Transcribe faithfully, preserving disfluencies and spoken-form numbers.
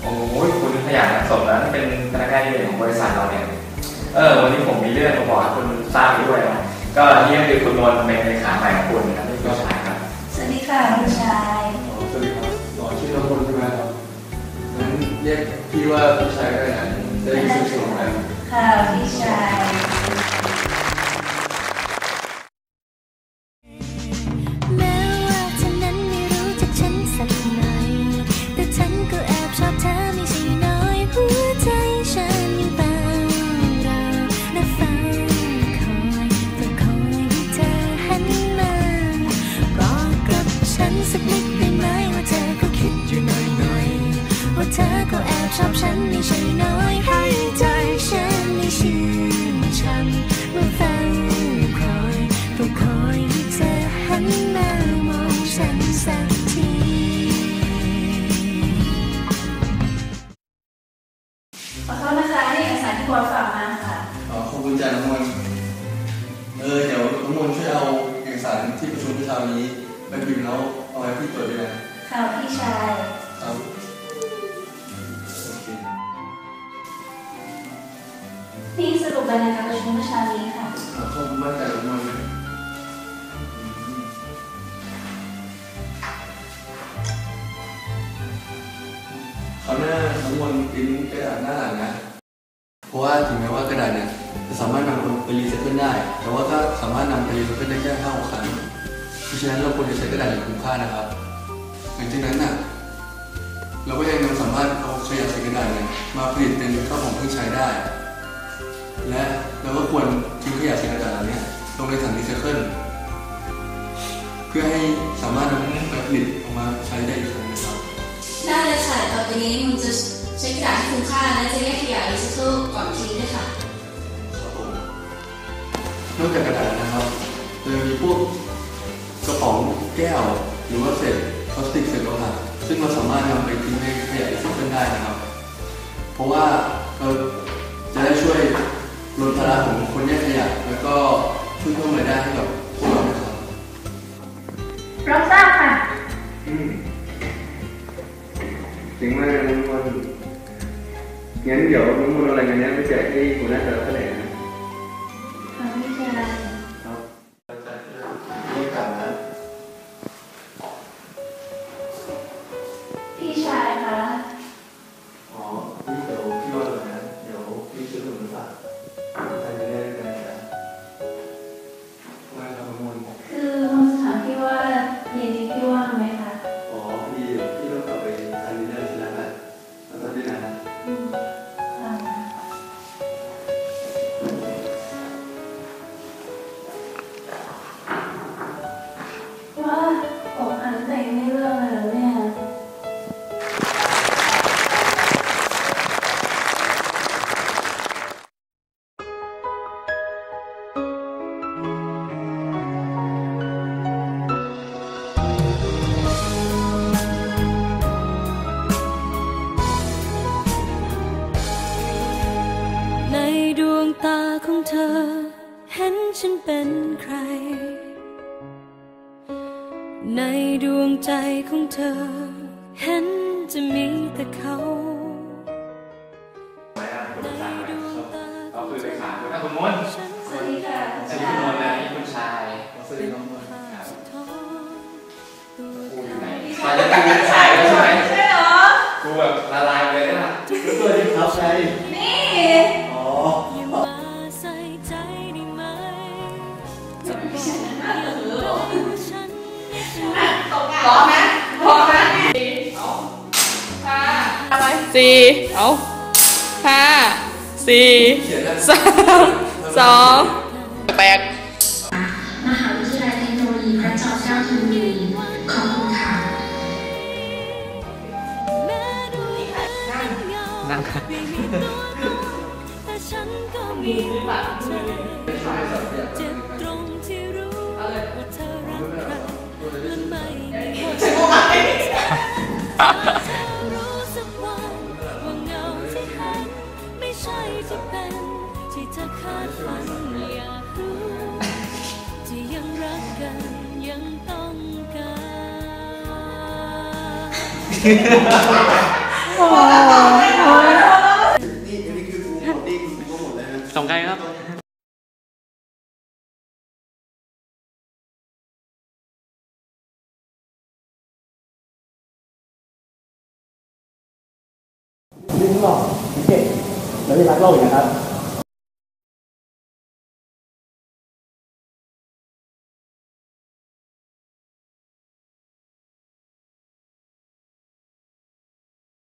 โอ้ยคุณขยันสมแล้วเป็นพนักงานที่เป็นของบริษัทเราเนี่ยเออวันนี้ผมมีเรื่องมาบอกให้คุณทราบด้วยนะก็นี่ก็คือคุณนนท์เป็นเลขาใหม่ของคุณนะนี่ก็ชายครับสวัสดีค่ะคุณชายสวัสดีครับหล่อชื่อละคนใช่ไหมครับงั้นเรียกพี่ว่าพี่ชายก็ได้นะได้ชื่อสมแล้วค่ะพี่ชายนี่สรุปรายงานการประชุมเมื่อเช้านี้ค่ะขอบคุณมากแต่ละคนเขาหน้าทั้งหมดพิมพ์กระดาษหน้าหลังนะเพราะว่าถึงแม้ว่ากระดาษเนี่ยจะสามารถนำไปรีไซเคิลได้แต่ว่าก็สามารถนำไปรีไซเคิลได้แค่ห้าหกครั้งเพราะฉะนั้นเราควรจะใช้กระดาษอย่างคุ้มค่านะครับหลังจากนั้นน่ะเราก็ยังสามารถเอาขยะใส่กระดาษเนี่ยมาผลิตเป็นข้าวของเครื่องใช้ได้และเราก็ควรทิ้งขยะเศษกระดาษเหล่านี้ลงในถังรีไซเคิลเพื่อให้สามารถนำไปผลิตออกมาใช้ได้อีกครั้งนะครับได้เลยค่ะต่อไปนี้คุณจะใช้กระดาษที่คุ้มค่าและจะแยกขยะรีไซเคิลก่อนทิ้งด้วยค่ะครับผมนอกจากกระดาษนะครับเรามีพวกกระป๋องแก้วหรือว่าเศษพลาสติกเศษโลหะซึ่งเราสามารถนำไปทิ้งในขยะรีไซเคิลได้นะครับเพราะว่าเราจะได้ช่วยลดภาระของคนแยกขยะแล้วก็ช่วยเพิ่มรายได้ให้กับพวกเราครับรับทราบค่ะอืมถึงว่าน้องมนต์งั้นเดี๋ยวน้องมนต์อะไรกันเนี้ยไม่แจกให้หัวหน้าเจอเท่าไหร่นะไม่ใช่อะไรครับนี่กลับนะพี่ชายคะอ๋อนี่เดี๋ยวพี่ว่าอะไรนะเดี๋ยวพี่ซื้อหรือเปล่าในดวงใจของเธอเห็นจะมีแต่เขาในดวงตาก็คือเลขาคุณมนต์สวัสดีค่ะสวัสดีคุณมนต์และนี่คุณชายสวัสดีน้องมนต์ครับกูอยู่ไหนตอนนี้คุณชายใช่ไหมใช่เหรอกูแบบละลายเลยนะสวัสดีครับชายนี่อ๋อพร้อมไหมพร้อมไหมสี่เอาห้าสี่เอาห้าสี่สามสองแปดมหาวิทยาลัยเทคโนโลยีพระจอมเกล้าธนบุรีขอบคุณค่ะนั่งค่ะมีปากรู้สึกว่าว่าเงาที่หายไม่ใช่จะเป็นที่เธอคาดฝันอยากรู้ที่ยังรักกันยังต้องการ นี่อันนี้คือถุงหมดนี่คือถุงหมดเลยนะสองไกลครับลิ้นหลอกเด็กแล้วเวลาเล่าอย่างนี้ครับ